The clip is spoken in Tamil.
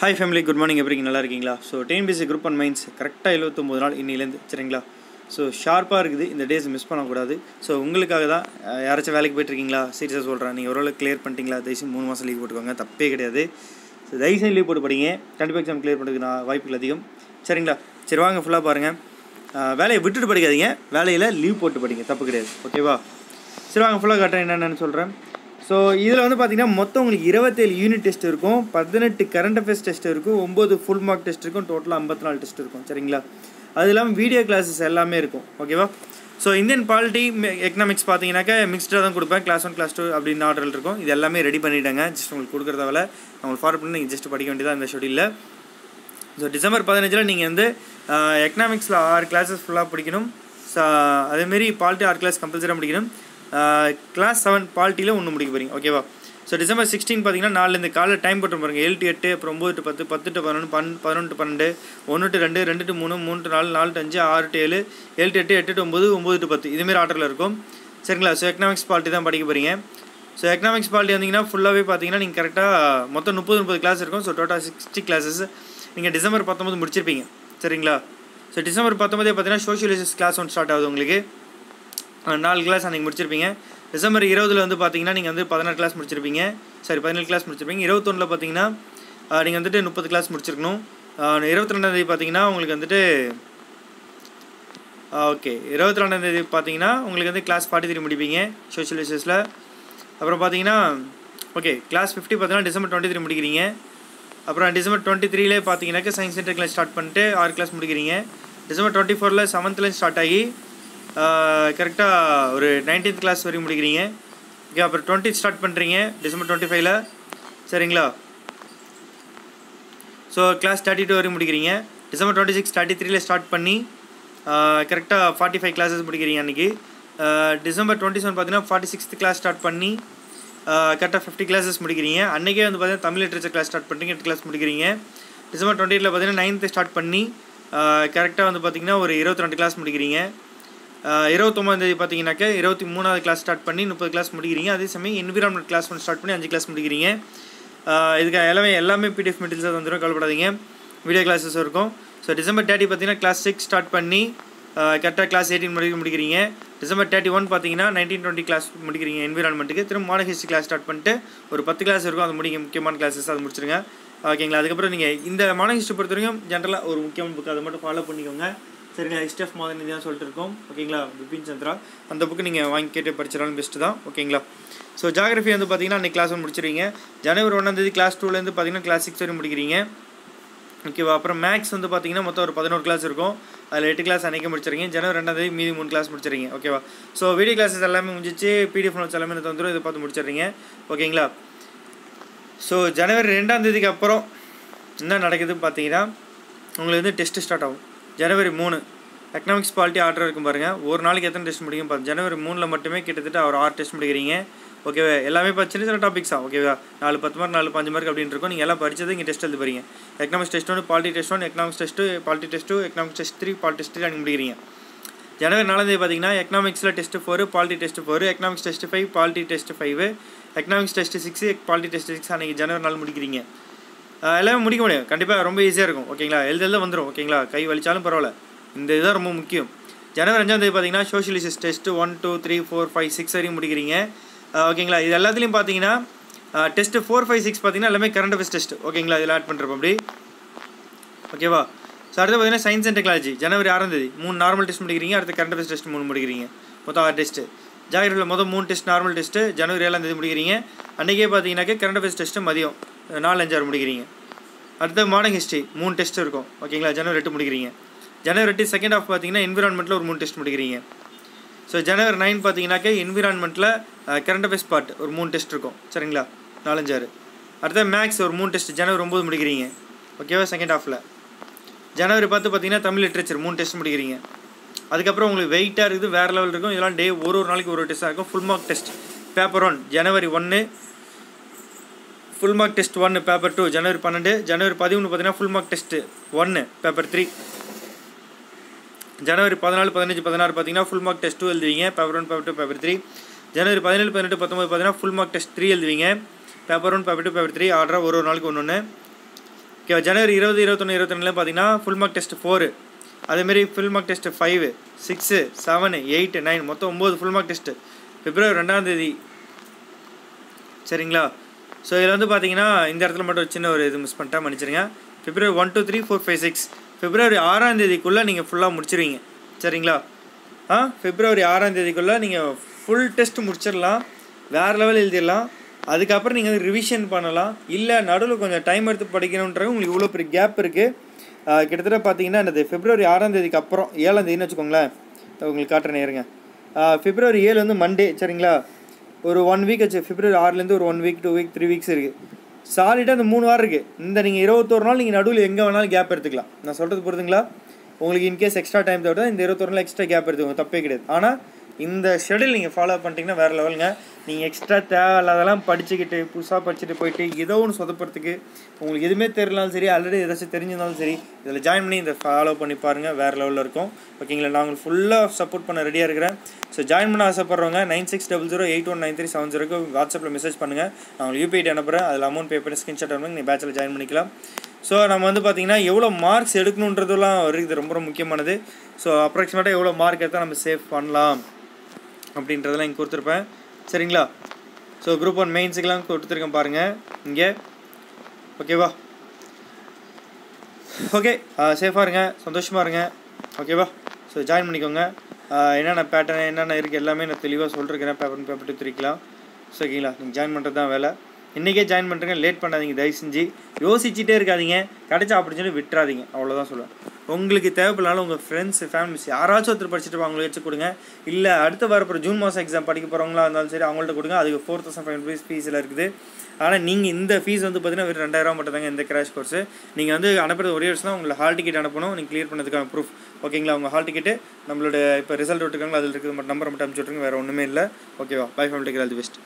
High family good morning every ना TNPSC ग्रुप एंड मेंस करेक्टा 79 नाल इन्नैलेंद सरिंगला शार्पा इरुक्कु डेज मिस पण्णकूडादु उंगलुक्कागा दान याराच्चुम वेलैक्कु पोयिट्टिरुक्कींगला सीरियसा सोल्रेन नींगा ओरल क्लियर पण्णिट्टिंगला दयवु 3 मासम लीव पोट्टुकोंगा तप्पे किडैयादु दयवु सेय्து लीव पोट्टु पडिंगा कंडिप्पा एग्जाम क्लियर पण्णறதுக்கு வாய்ப்புகள் அதிகம் சரிங்களா சரி வாங்க ஃபுல்லா பாருங்க வேலையை விட்டுட்டு படிக்காதீங்க வேலையில லீவ் போட்டு படிங்க தப்பு கிடையாது ஓகேவா சரி வாங்க ஃபுல்லா காட்றேன் என்னன்னு சொல்றேன் सो इतना पाती मोदी 27 unit test 18 current affairs test 9 full mark test total 54 test sir video classes ओकेवा सो इंडियन पॉलिटी इकोनॉमिक्स पाती मिक्सडा को क्लास 1 क्लास 2 अब ऑर्डर इलामें रेडी पड़िटें जस्ट उल्ले फारे जस्ट पढ़ा शेड्यूल सो डिसंबर 15 इकोनॉमिक्स 6 क्लासेस फुल्ला पढ़िक्कणुम अदमारी पॉलिटी 6 क्लास कंपलसरी पढ़िक्कणुम क्लास 7 पाल्टी उन्न मुड़ी पी ओकेवा सो डिसंबर 16 पाती नाले काले टाइम पट्ट पाँग 7 to 8 9 to 10 10 to 11 11 to 12 1 to 2 2 to 3 3 to 4 4 to 5 6 to 7 7 to 8 8 to 9 9 to 10 इतमी order sir so economics polity தான் படிக்க போறீங்க सो इकोनॉमिक्स पाल्टी வந்தீங்கன்னா ஃபுல்லாவே பாத்தீங்கன்னா நீங்க கரெக்ட்டா மொத்தம் 30 கிளாஸ் இருக்கும் சோ டோட்டல் 60 கிளாसेस நீங்க டிசம்பர் 19 முடிச்சிருப்பீங்க சரிங்களா சோ டிசம்பர் 19 பாத்தீங்கன்னா சோஷியல் சயின்ஸ் கிளாஸ் 1 ஸ்டார்ட் ஆகுது உங்களுக்கு 4 क्लास अभी मुड़चर डिसंबर 20 वो पाती 16 क्लास मुड़चरपी सारी 17 क्लास मुड़चरपी 21 पाती 30 क्लास मुड़चरकूँ 22 पाती ओके 22 पाती क्लास 43 मुड़पी सोशल इश्यूज़ अब पाती ओके क्लास 50 पाती डिसंबर 23 मुड़ी अब डिसंबर 23 पाती साइंस सेंटर क्लास स्टार्ट पड़े 6 क्लास मुड़ी डिसंबर 24 7th स्टार्ट आगी करेक्टा और 19th क्लास वरी मुड़ी अब 20 स्टार्ट पड़ी डिसंबर 25 सर सो क्लास 32 वरी मुड़ी डिसंबर 26 33 स्टार्ट पड़ी करेक्टा 45 क्लासेस मुड़ी अभी डिसंबर 27 पाती 46th क्लास स्टार्ट पड़ी करेक्टा 50 क्लासेस मुड़ी अनेके पाती तमिल लिटरेचर क्लास स्टार्ट पड़ी 8 क्लास मुड़ी डिसंबर 28 पाती 9th स्टार्ट पड़ी करेक्टा वह पाती 22 क्लास मुड़ी 29 पाती 23 क्लास स्टार्ट पड़ी 30 क्लास मुड़ी अदे समय एनवायरनमेंट क्लास 1 स्टार्ट पड़ी 5 क्लास मुड़ी इलामें PDF मटेरियल्स तंदर कवलपड़ादींगे वीडियो क्लासेस सो डिसंबर 30 पाती क्लास 6 स्टार्ट पड़ी करेक्टा क्लास 18 मुड़ी डिसंबर 31 पाती 19 20 क्लास मुड़ी एनवायरनमेंट तिरुम मॉडर्न हिस्ट्री क्लास स्टार्ट पण्णिट्टु और 10 क्लास अभी मुड़ी मुख्यमान क्लासेस अभी मुड़चेंगे ओकेंगा अदुक्कु मॉडर्न हिस्ट्री पर जनरला और मुख्यमान बुक अद मट्टुम फॉलो पण्णिकोंगा sir history of modern India okay Bipin Chandra अंत बुक नहीं पढ़ा बेस्ट ओके सो ज्योग्राफी वो पाती क्लास 1 मुड़चरी जनवरी 1 क्लास 2 पाती क्लास 6 वे मुड़ी ओकेवा अब मैथ्स वो पाती मत 11 क्लास 8 क्लास अनेक मुड़चरी जनवरी 2 मीदी 3 क्लास मुड़चरी ओकेवा सो वीडियो क्लासेस एल्लामे मुझे PDF नोट्स एल्लामे तंदुरु इद पार्த்து मुड़चरी ओके सो जनवरी 2 க்கு அப்புறம் என்ன நடக்குதுன்னு பாத்தீங்கன்னா உங்களுக்கு வந்து டெஸ்ட் ஸ்டார்ட் ஆகும் जनवरी 3 इकोनॉमिक्स पॉलिटी आर्डर और ना के टेस्ट मुड़ी पा जनवरी 3 मटमें कट 6 टेस्ट मुड़ी ओकेवा एमें पच्चीस सब टापिक्सा ओकेवा 4 10 मार्क 4 5 मार्क अभी पड़े इं टेस्ट पड़ी economics test 1 polity test 1 economics test 2 polity test 2 economics test 3 polity test 3 मुड़ी जनवरी 4 पाती economics test 4 polity test 4 economics test 5 polity test 5 economics test 6 polity test 6 अभी जनवरी 4 मुड़ी எல்லாமே முடிக்க முடியும் கண்டிப்பா ரொம்ப ஈஸியா இருக்கும் ஓகேங்களா எழுதல வந்துரும் ஓகேங்களா கை வலிச்சாலும் பரவாயில்லை இந்த இதுதான் ரொம்ப முக்கியம் ஜனவரி 5 பாத்தீங்கன்னா சோஷியல் சயின்ஸ் டெஸ்ட் 1 2 3 4 5 6 வரை முடிக்கிறீங்க ஓகேங்களா இது எல்லாத்துலயும் பாத்தீங்கன்னா டெஸ்ட் 4 5 6 பாத்தீங்கன்னா எல்லாமே கரண்ட் அஃபேர்ஸ் டெஸ்ட் ஓகேங்களா இதெல்லாம் ஆட் பண்றப்ப அப்படி ஓகேவா சோ அடுத்து பாத்தீங்கன்னா சயின்ஸ் அண்ட் டெக்னாலஜி ஜனவரி 6 3 நார்மல் டெஸ்ட் முடிக்கிறீங்க அடுத்து கரண்ட் அஃபேர்ஸ் டெஸ்ட் 3 முடிக்கிறீங்க மொத்தம் 6 டெஸ்ட் ஜாகிரபியில் மொத்தம் 3 டெஸ்ட் நார்மல் டெஸ்ட் ஜனவரி 7 முடிக்கிறீங்க அன்னைக்கே பாத்தீங்கன்னா கரண்ட் அஃபேர்ஸ் டெஸ்ட் மதியம் 4 5 मुड़ी अत मॉडर्न हिस्ट्री 3 टेस्ट ओके जनवरी 8 मुड़ी जनवरी 8 सेकंड हाफ पाती एनवायरनमेंट और 3 टेस्ट मुड़ी सो जनवरी 9 पाती एनवायरनमेंट करंट अफेयर्स पार्ट और 3 टेस्ट सर 4 5 अत मैथ्स और 3 टेस्ट जनवरी 9 मुड़ी ओकेवा सेकंड हाफ जनवरी 10 पाती तमिल लिटरेचर 3 टेस्ट मुड़ी अदको वेटा वे लेवल डे और test full mark test paper 1 जनवरी 1 फुल मार्क टेस्ट 1 पेपर 2 जनवरी 12 जनवरी 13 पाती फुल मार्क टेस्ट 1 पेपर 3 जनवरी 14 15 16 पाती फुल मार्क टेस्ट 2 एलुवींगे पेपर 1 पेपर 2 पेपर 3 जनवरी 17 18 19 पाती फुल मार्क टेस्ट 3 एलुवींगे पेपर 1 पेपर 2 पेपर 3 आर्डर और ஓகேவா? ஜனவரி 20, 21, 22 பார்த்தீங்கன்னா ஃபுல் மார்க் டெஸ்ட் 4, அதேமாரி ஃபுல் மார்க் டெஸ்ட்டு 5, 6, 7, 8, 9 மொத்தம் 9 ஃபுல் மார்க் டெஸ்ட்டு February 2 சரிங்களா? ஸோ இதில் வந்து பார்த்தீங்கன்னா இந்த இடத்துல மட்டும் ஒரு சின்ன ஒரு இது மிஸ் பண்ணிட்டா மன்னிச்சிருங்க. February 1, 2, 3, 4, 5, 6 February 6 நீங்கள் ஃபுல்லாக முடிச்சிருவீங்க சரிங்களா? February 6 நீங்கள் ஃபுல் டெஸ்ட் முடிச்சிடலாம், வேறு லெவல் எழுதிடலாம். அதுக்கப்புறம் நீங்கள் வந்து ரிவிஷன் பண்ணலாம். இல்லை நடுவில் கொஞ்சம் டைம் எடுத்து படிக்கணுன்றது உங்களுக்கு இவ்வளோ பெரிய கேப் இருக்குது. கிட்டத்தட்ட பார்த்தீங்கன்னா என்னது February 6 அப்புறம் 7 வச்சுக்கோங்களேன், உங்களுக்கு காட்டுற நேருங்க. February 7 வந்து மண்டே சரிங்களா? ஒரு 1 வீக் ஆச்சு. February 6 ஒரு 1 வீக் 2 வீக் 3 வீக்ஸ் இருக்குது. சாலிட்டாக அந்த 3 வாரம் இருக்குது. இந்த நீங்கள் 21 நாள் நீங்கள் நடுவில் எங்கே வேணாலும் கேப் எடுத்துக்கலாம். நான் சொல்கிறது புரியுதுங்களா? உங்களுக்கு இன்கேஸ் எக்ஸ்ட்ரா டைம் தவிர இந்த 21 நாள் எக்ஸ்ட்ரா கேப் எடுத்துக்கோங்க, தப்பே கிடையாது. ஆனால் இந்த ஷெடியூல் நீங்கள் ஃபாலோ பண்ணிட்டீங்கன்னா வேறு லெவலுங்க. நீங்கள் எக்ஸ்ட்ரா தேவையில்லாதெல்லாம் படிச்சுக்கிட்டு புதுசாக படிச்சுட்டு போயிட்டு ஏதோ ஒன்று சொதப்படுறதுக்கு உங்களுக்கு எதுவுமே தெரியலாலும் சரி, ஆல்ரெடி ஏதாச்சும் தெரிஞ்சிருந்தாலும் சரி, இதில் ஜாயின் பண்ணி இதை ஃபாலோ பண்ணி பாருங்கள், வேறு லெவலில் இருக்கும். ஓகேங்களா? நான் உங்களுக்கு ஃபுல்லாக சப்போர்ட் பண்ண ரெடியாக இருக்கிறேன். ஸோ ஜாயின் பண்ண ஆசைப்படுறவங்க 9600819370க்கு வாட்ஸ்அப்பில் மெசேஜ் பண்ணுங்கள். நான் உங்களுக்கு யூபிஐடி அனுப்புகிறேன். அதில் அமௌண்ட் பே பண்ணி ஸ்கிரீன்ஷாட் அனுப்புங்க, நீங்கள் பேட்சில் ஜாயின் பண்ணிக்கலாம். ஸோ நம்ம வந்து பார்த்திங்கன்னா எவ்வளோ மார்க்ஸ் எடுக்கணுன்றதுலாம் இருக்குது, ரொம்ப முக்கியமானது. ஸோ அப்ராக்சிமேட்டாக எவ்வளோ மார்க் எடுத்தால் நம்ம சேவ் பண்ணலாம் அப்படின்றதெல்லாம் இங்கே கொடுத்துருப்பேன் சரிங்களா? ஸோ Group 1 மெயின்ஸுக்கெலாம் கொடுத்துருக்கேன் பாருங்கள் இங்கே. ஓகேவா? ஓகே, சேஃபாக இருங்க, சந்தோஷமாக இருங்க. ஓகேவா? ஸோ ஜாயின் பண்ணிக்கோங்க. என்னென்ன பேட்டர்ன் என்னென்ன இருக்குது எல்லாமே நான் தெளிவாக சொல்லிருக்கிறேன். பேப்பர் 2, 3க்கலாம். ஸோ ஓகேங்களா? நீங்கள் ஜாயின் பண்ணுறது தான் வேலை. இன்றைக்கே ஜாயின் பண்ணுறங்க, லேட் பண்ணாதீங்க. தயவு செஞ்சு யோசிச்சுட்டே இருக்காதிங்க. கிடைச்சா அப்படின்னு சொல்லி விட்டுறாதீங்க, அவ்வளோதான் சொல்லுவேன். உங்களுக்கு தேவைப்படலாம். உங்கள் ஃப்ரெண்ட்ஸ் ஃபேமிலிஸ் யாராச்சும் ஒருத்தர் படிச்சுட்டு அவங்கள வச்சு கொடுங்க. இல்லை அடுத்த வரப்போ ஜூன் மாதம் எக்ஸாம் படிக்க போகிறவங்களா இருந்தாலும் சரி, அவங்கள்ட்ட கொடுங்க. அதுக்கு 4500 ஃபீஸில் இருக்குது. ஆனால் நீங்கள் இந்த ஃபீஸ் வந்து பார்த்தீங்கன்னா வெறும் 2000 மட்டும் தாங்க இந்த கிராஷ் கோர்ஸு. நீங்கள் வந்து அனுப்புறது ஒரே வருஷம் தான். உங்களை ஹால் டிக்கெட் அனுப்பணும், நீங்கள் க்ளியர் பண்ணதுக்கான ப்ரூஃப். ஓகேங்களா? உங்கள் ஹால் டிக்கெட்டு நம்மளோட இப்போ ரிசல்ட் விட்டுருக்காங்களா, அதில் இருக்கிற நம்பர் மட்டும் அனுப்பிச்சு விட்ருங்க, வேறு ஒன்றுமே இல்லை. ஓகேவா? பை ஃபேமிலிக்கு ஆல் தி பெஸ்ட்.